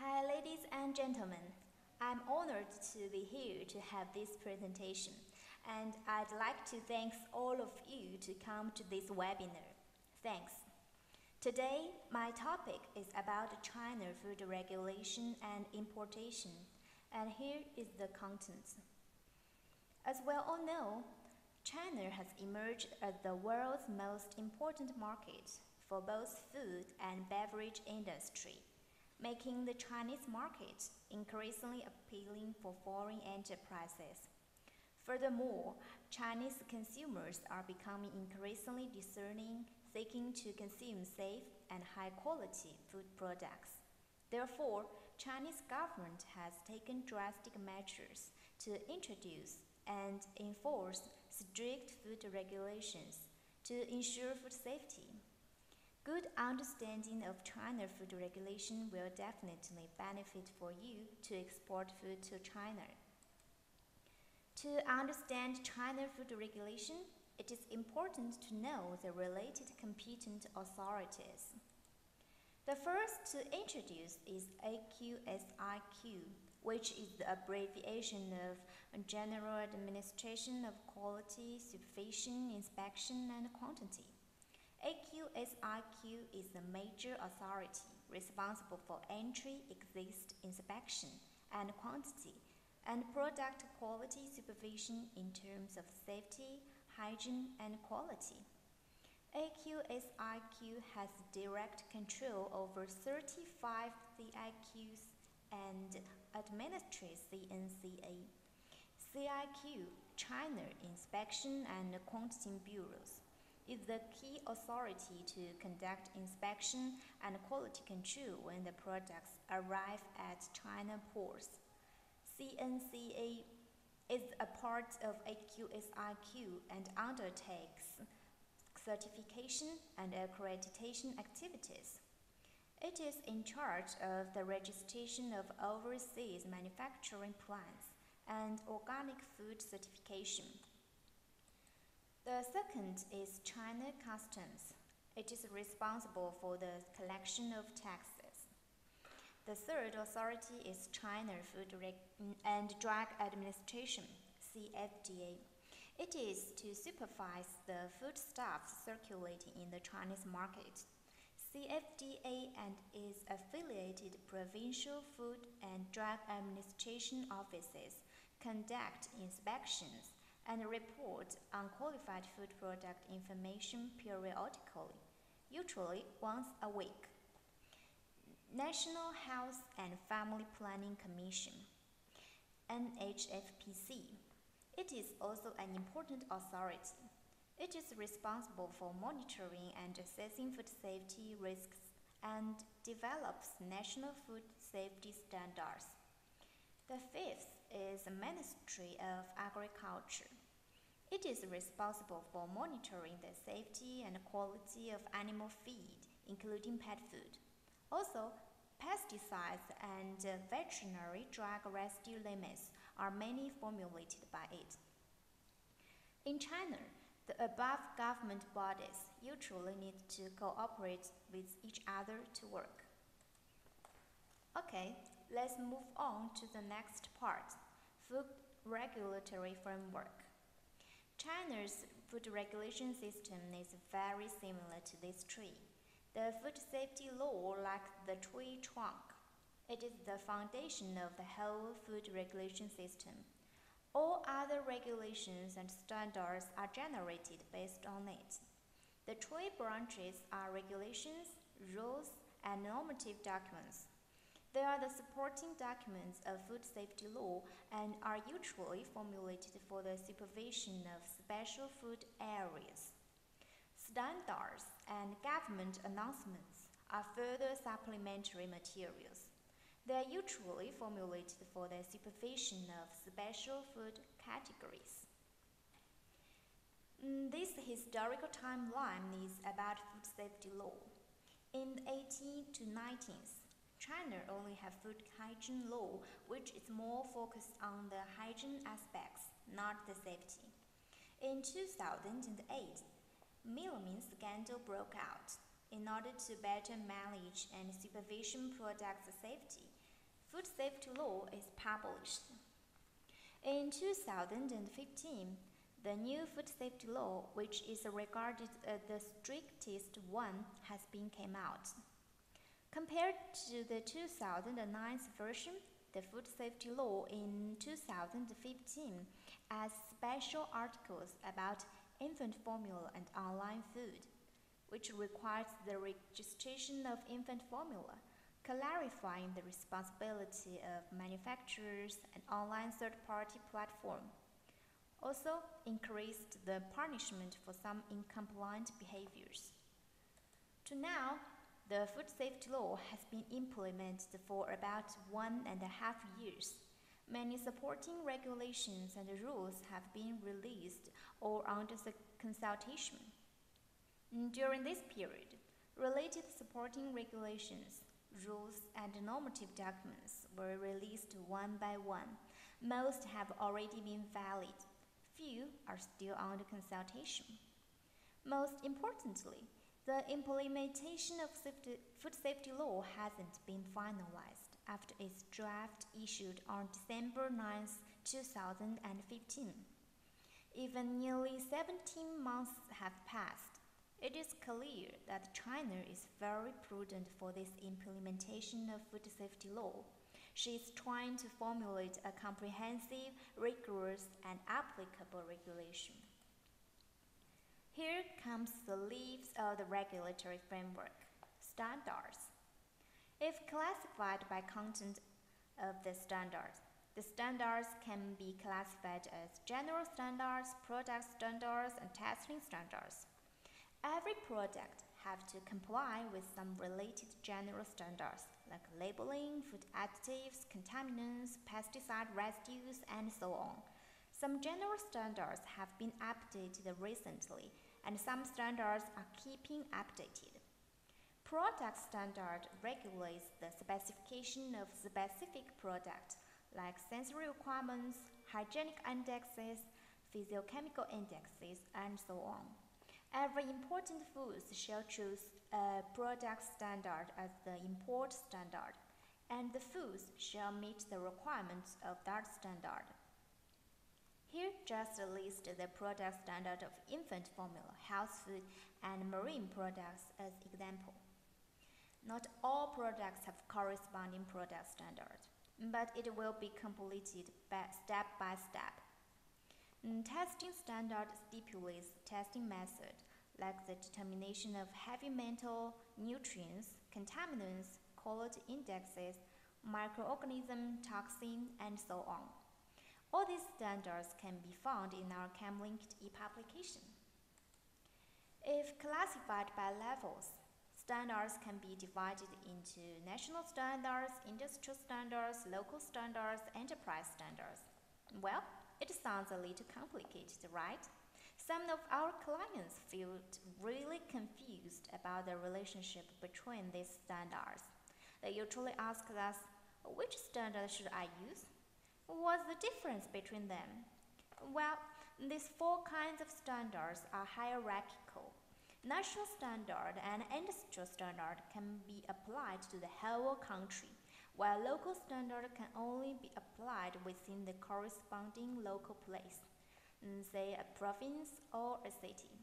Hi, ladies and gentlemen. I'm honored to be here to have this presentation, and I'd like to thank all of you to come to this webinar. Thanks. Today, my topic is about China food regulation and importation, and here is the contents. As we all know, China has emerged as the world's most important market for both food and beverage industry, making the Chinese market increasingly appealing for foreign enterprises. Furthermore, Chinese consumers are becoming increasingly discerning, seeking to consume safe and high-quality food products. Therefore, Chinese government has taken drastic measures to introduce and enforce strict food regulations to ensure food safety. Good understanding of China food regulation will definitely benefit for you to export food to China. To understand China food regulation, it is important to know the related competent authorities. The first to introduce is AQSIQ, which is the abbreviation of General Administration of Quality, Supervision, Inspection, and Quantity. AQSIQ is the major authority responsible for entry, exit, inspection, and quantity, and product quality supervision in terms of safety, hygiene, and quality. AQSIQ has direct control over 35 CIQs and administers CNCA, CIQ, China Inspection and Quantity Bureaus. Is the key authority to conduct inspection and quality control when the products arrive at China ports. CNCA is a part of AQSIQ and undertakes certification and accreditation activities. It is in charge of the registration of overseas manufacturing plants and organic food certification. The second is China Customs. It is responsible for the collection of taxes. The third authority is China Food and Drug Administration, CFDA. It is to supervise the foodstuffs circulating in the Chinese market. CFDA and its affiliated provincial food and drug administration offices conduct inspections and report unqualified food product information periodically, usually once a week. National Health and Family Planning Commission, NHFPC. It is also an important authority. It is responsible for monitoring and assessing food safety risks and develops national food safety standards. The fifth is the Ministry of Agriculture. It is responsible for monitoring the safety and quality of animal feed, including pet food. Also, pesticides and veterinary drug residue limits are mainly formulated by it. In China, the above government bodies usually need to cooperate with each other to work. Okay. Let's move on to the next part, food regulatory framework. China's food regulation system is very similar to this tree. The food safety law like the tree trunk. It is the foundation of the whole food regulation system. All other regulations and standards are generated based on it. The tree branches are regulations, rules, and normative documents. They are the supporting documents of food safety law and are usually formulated for the supervision of special food areas. Standards and government announcements are further supplementary materials. They are usually formulated for the supervision of special food categories. This historical timeline is about food safety law. In the 18th to 19th, China only has food hygiene law, which is more focused on the hygiene aspects, not the safety. In 2008, mealworm scandal broke out. In order to better manage and supervision product safety, food safety law is published. In 2015, the new food safety law, which is regarded as the strictest one, has been came out. Compared to the 2009 version, the food safety law in 2015 adds special articles about infant formula and online food, which requires the registration of infant formula, clarifying the responsibility of manufacturers and online third-party platforms. Also increased the punishment for some incompliant behaviors. To now, the food safety law has been implemented for about 1.5 years. Many supporting regulations and rules have been released or under the consultation. During this period, related supporting regulations, rules, and normative documents were released one by one. Most have already been valid. Few are still under consultation. Most importantly, the implementation of food safety law hasn't been finalized after its draft issued on December 9, 2015. Even nearly 17 months have passed. It is clear that China is very prudent for this implementation of food safety law. She is trying to formulate a comprehensive, rigorous, and applicable regulation. Here comes the leaves of the regulatory framework, standards. If classified by content of the standards can be classified as general standards, product standards, and testing standards. Every product have to comply with some related general standards like labeling, food additives, contaminants, pesticide residues, and so on. Some general standards have been updated recently, and some standards are keeping updated. Product standard regulates the specification of specific products like sensory requirements, hygienic indexes, physiochemical indexes, and so on. Every important food shall choose a product standard as the import standard, and the foods shall meet the requirements of that standard. Here just list the product standard of infant formula, health food, and marine products as example. Not all products have corresponding product standard, but it will be completed step by step. Testing standard stipulates testing method, like the determination of heavy metal, nutrients, contaminants, quality indexes, microorganism, toxin, and so on. All these standards can be found in our ChemLinked e-publication. If classified by levels, standards can be divided into national standards, industrial standards, local standards, enterprise standards. Well, it sounds a little complicated, right? Some of our clients feel really confused about the relationship between these standards. They usually ask us, which standard should I use? What's the difference between them? Well, these four kinds of standards are hierarchical. National standard and industrial standard can be applied to the whole country, while local standard can only be applied within the corresponding local place, say a province or a city.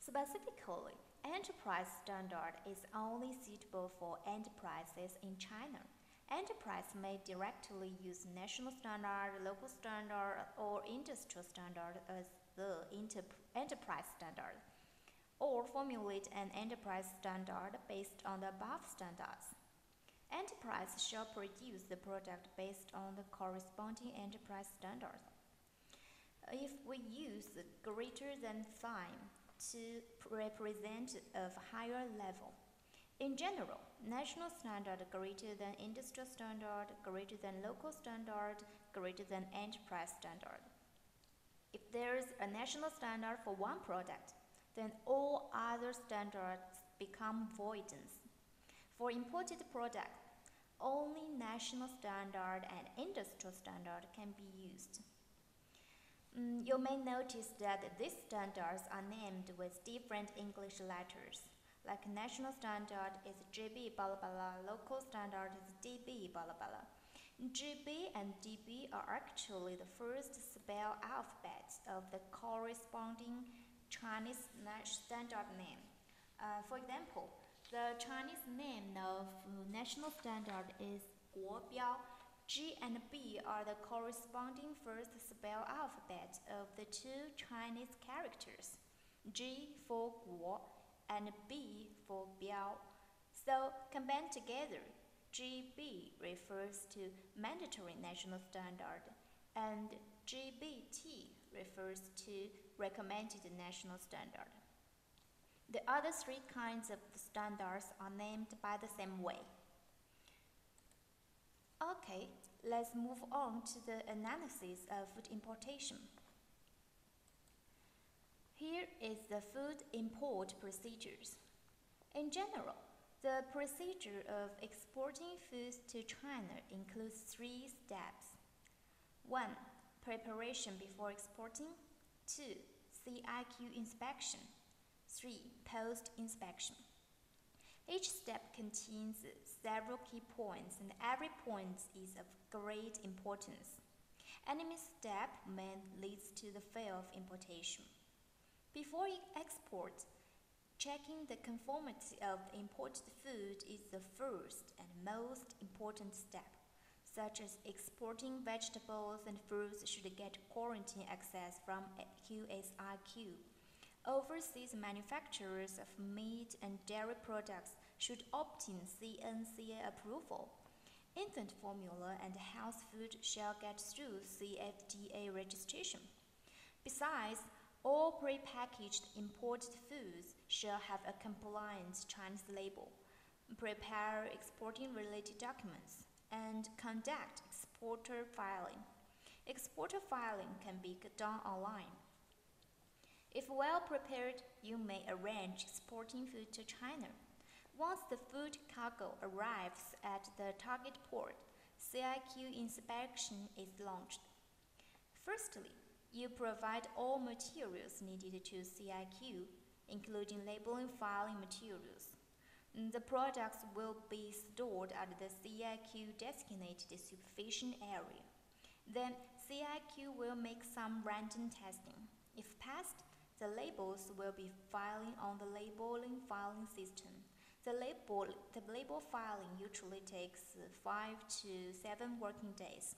Specifically, enterprise standard is only suitable for enterprises in China. Enterprise may directly use national standard, local standard, or industrial standard as the enterprise standard, or formulate an enterprise standard based on the above standards. Enterprise shall produce the product based on the corresponding enterprise standard. If we use the greater than sign to represent a higher level, in general, national standard greater than industrial standard, greater than local standard, greater than enterprise standard. If there is a national standard for one product, then all other standards become voidance. For imported products, only national standard and industrial standard can be used. You may notice that these standards are named with different English letters. Like national standard is GB blah blah blah, local standard is DB blah blah blah. GB and DB are actually the first spell alphabets of the corresponding Chinese standard name. For example, the Chinese name of national standard is Guobiao. G and B are the corresponding first spell alphabet of the two Chinese characters, G for Guo and B for Biao. So combined together, GB refers to mandatory national standard, and GBT refers to recommended national standard. The other three kinds of standards are named by the same way. Okay, let's move on to the analysis of food importation. Here is the food import procedures. In general, the procedure of exporting foods to China includes three steps. 1. Preparation before exporting. 2. CIQ inspection. 3. Post-inspection. Each step contains several key points, and every point is of great importance. Any misstep may lead to the fail of importation. Before export, checking the conformity of the imported food is the first and most important step, such as exporting vegetables and fruits should get quarantine access from AQSIQ. Overseas manufacturers of meat and dairy products should obtain CNCA approval. Infant formula and health food shall get through CFDA registration. Besides, all prepackaged imported foods shall have a compliant Chinese label. Prepare exporting-related documents and conduct exporter filing. Exporter filing can be done online. If well prepared, you may arrange exporting food to China. Once the food cargo arrives at the target port, CIQ inspection is launched. Firstly, you provide all materials needed to CIQ, including labeling filing materials. The products will be stored at the CIQ designated supervision area. Then CIQ will make some random testing. If passed, the labels will be filing on the labeling filing system. The label filing usually takes 5 to 7 working days,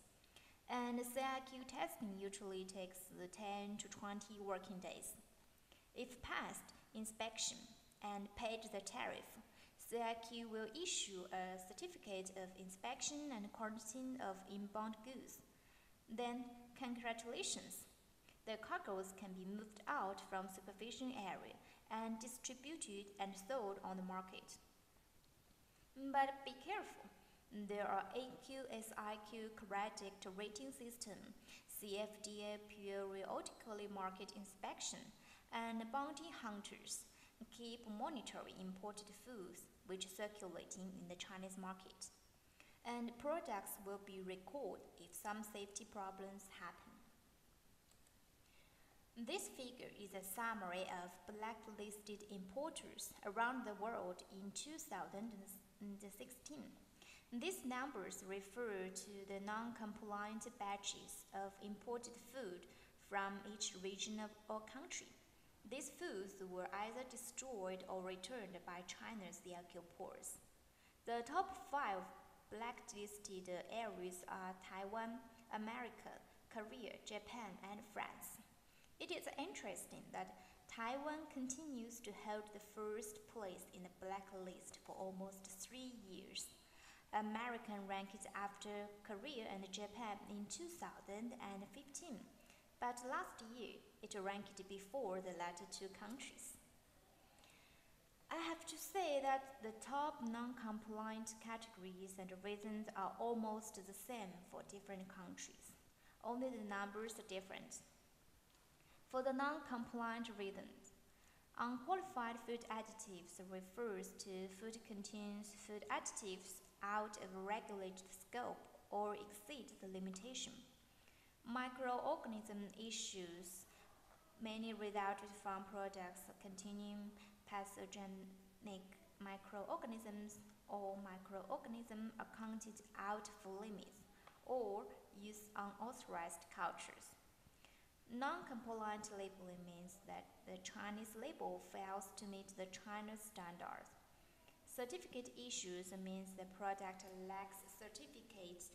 and CIQ testing usually takes 10 to 20 working days. If passed inspection and paid the tariff, CIQ will issue a certificate of inspection and quarantine of inbound goods. Then, congratulations! The cargoes can be moved out from supervision area and distributed and sold on the market. But be careful, there are AQSIQ credit rating system, CFDA periodically market inspection, and bounty hunters keep monitoring imported foods which circulating in the Chinese market. And products will be recalled if some safety problems happen. This figure is a summary of blacklisted importers around the world in 2016. These numbers refer to the non-compliant batches of imported food from each region or country. These foods were either destroyed or returned by China's CIQ ports. The top 5 blacklisted areas are Taiwan, America, Korea, Japan, and France. It is interesting that Taiwan continues to hold the first place in the blacklist for almost 3 years. America ranked after Korea and Japan in 2015, but last year it ranked before the latter two countries. I have to say that the top non-compliant categories and reasons are almost the same for different countries. Only the numbers are different. For the non-compliant reasons, unqualified food additives refers to food contains food additives out of regulated scope or exceed the limitation. Microorganism issues mainly resulted from products containing pathogen microorganisms or microorganisms accounted out for limits or use unauthorized cultures. Non-compliant labeling means that the Chinese label fails to meet the China standards. Certificate issues means the product lacks certificates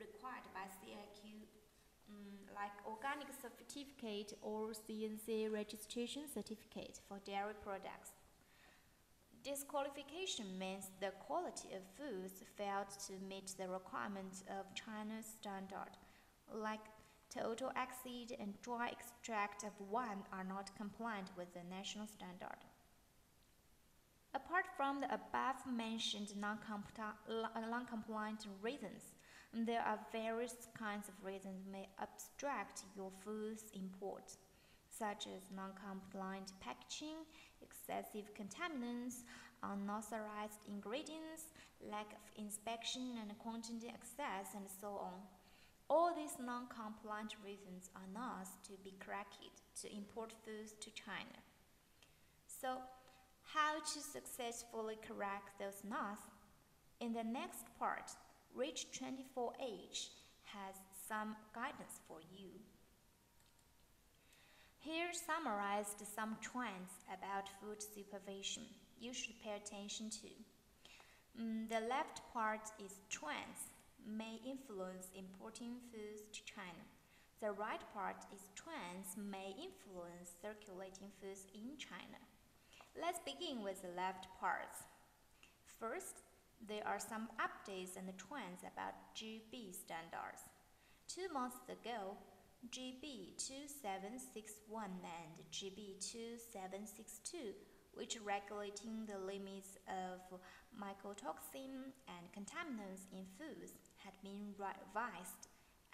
required by CIQ, like organic certificate or CNC registration certificate for dairy products. Disqualification means the quality of foods failed to meet the requirements of China's standard, like total acid and dry extract of wine are not compliant with the national standard. Apart from the above-mentioned non-compliant reasons, there are various kinds of reasons that may obstruct your food's import, such as non-compliant packaging, excessive contaminants, unauthorized ingredients, lack of inspection and quantity access, and so on. All these non-compliant reasons are not to be corrected to import foods to China. So, how to successfully correct those knots? In the next part, REACH24H has some guidance for you. Here summarized some trends about food supervision you should pay attention to. The left part is trends may influence importing foods to China. The right part is trends may influence circulating foods in China. Let's begin with the left parts. First, there are some updates and trends about GB standards. 2 months ago, GB2761 and GB2762, which are regulating the limits of mycotoxin and contaminants in foods, had been revised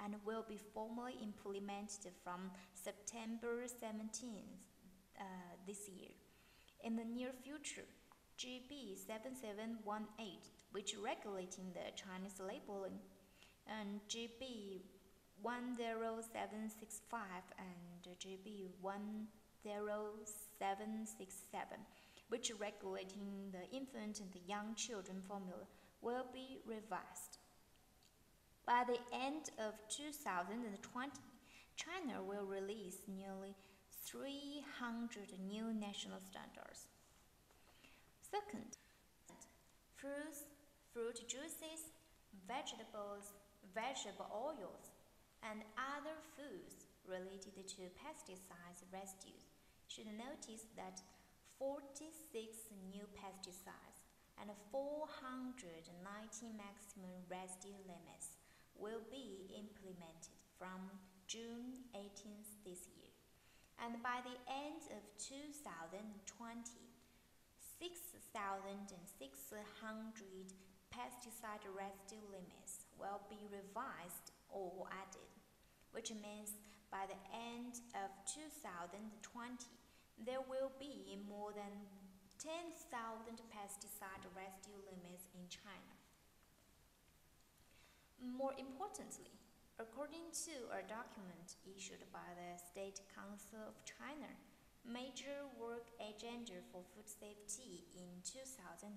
and will be formally implemented from September 17th this year. In the near future, GB7718, which is regulating the Chinese labeling, and GB10765 and GB10767, which are regulating the infant and the young children formula, will be revised. By the end of 2020, China will release nearly 300 new national standards. Second, fruits, fruit juices, vegetables, vegetable oils, and other foods related to pesticide residues should notice that 46 new pesticides and 490 maximum residue limits will be implemented from June 18th this year. And by the end of 2020, 6,600 pesticide residue limits will be revised or added, which means by the end of 2020, there will be more than 10,000 pesticide residue limits in China. More importantly, according to a document issued by the State Council of China, Major Work Agenda for Food Safety in 2017,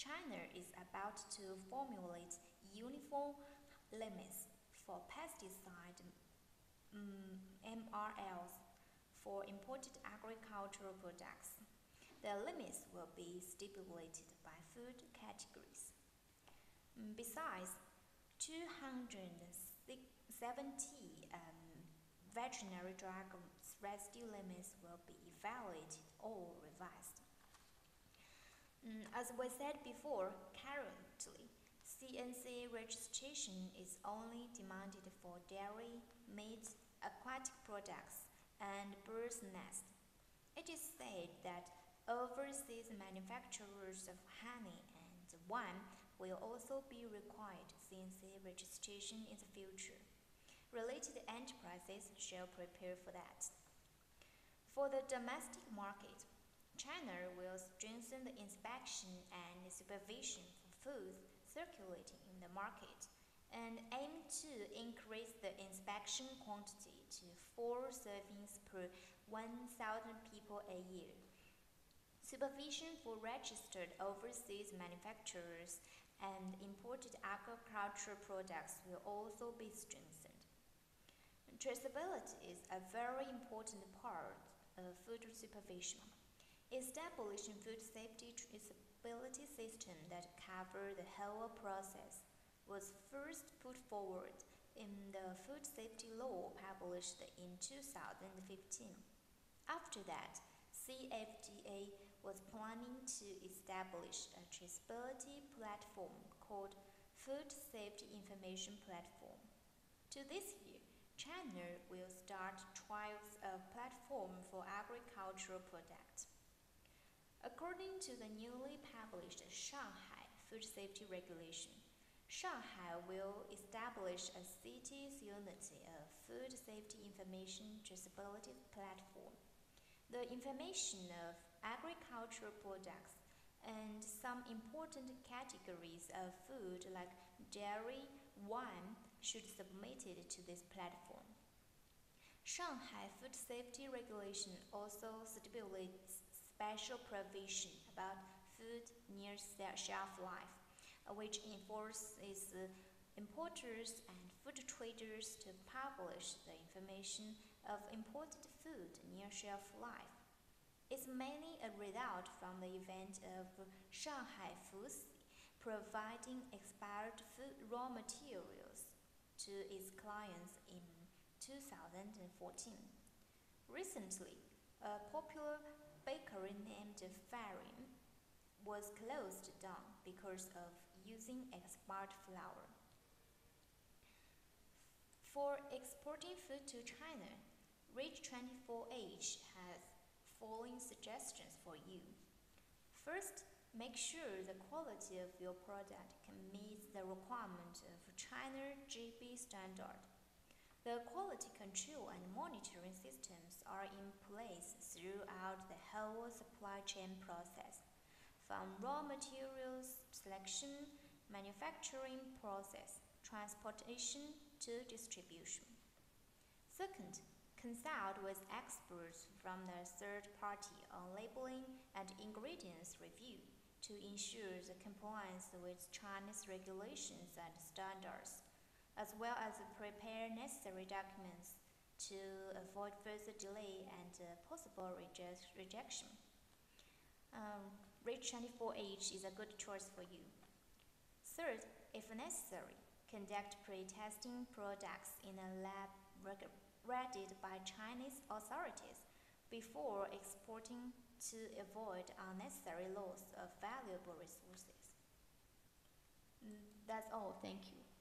China is about to formulate uniform limits for pesticide MRLs for imported agricultural products. The limits will be stipulated by food categories. Besides, 270 veterinary drug residue limits will be evaluated or revised. As we said before, currently, CNC registration is only demanded for dairy, meat, aquatic products, and bird's nest. It is said that overseas manufacturers of honey and wine will also be required CNC registration in the future. Related enterprises shall prepare for that. For the domestic market, China will strengthen the inspection and supervision for foods circulating in the market and aim to increase the inspection quantity to 4 servings per 1,000 people a year. supervision for registered overseas manufacturers and imported agricultural products will also be strengthened. Traceability is a very important part of food supervision. Establishing food safety traceability system that cover the whole process was first put forward in the Food Safety Law published in 2015. After that, CFDA was planning to establish a traceability platform called Food Safety Information Platform. To this year, China will start trials of platform for agricultural products. According to the newly published Shanghai Food Safety Regulation, Shanghai will establish a city's unity of food safety information traceability platform. The information of agricultural products and some important categories of food like dairy, wine should be submitted to this platform. Shanghai Food Safety Regulation also stipulates special provision about food near shelf life, which enforces importers and food traders to publish the information of imported food near shelf life. It's mainly a result from the event of Shanghai FUSI providing expired food raw materials to its clients in 2014. Recently, a popular bakery named Farine was closed down because of using expired flour. For exporting food to China, REACH24H has following suggestions for you. First, make sure the quality of your product can meet the requirement of China GB standard. The quality control and monitoring systems are in place throughout the whole supply chain process, from raw materials selection, manufacturing process, transportation to distribution. Second, consult with experts from the third party on labeling and ingredients review to ensure the compliance with Chinese regulations and standards, as well as prepare necessary documents to avoid further delay and possible rejection. REACH24H is a good choice for you. Third, if necessary, conduct pre-testing products in a lab rated by Chinese authorities before exporting to avoid unnecessary loss of valuable resources. That's all. Thank you.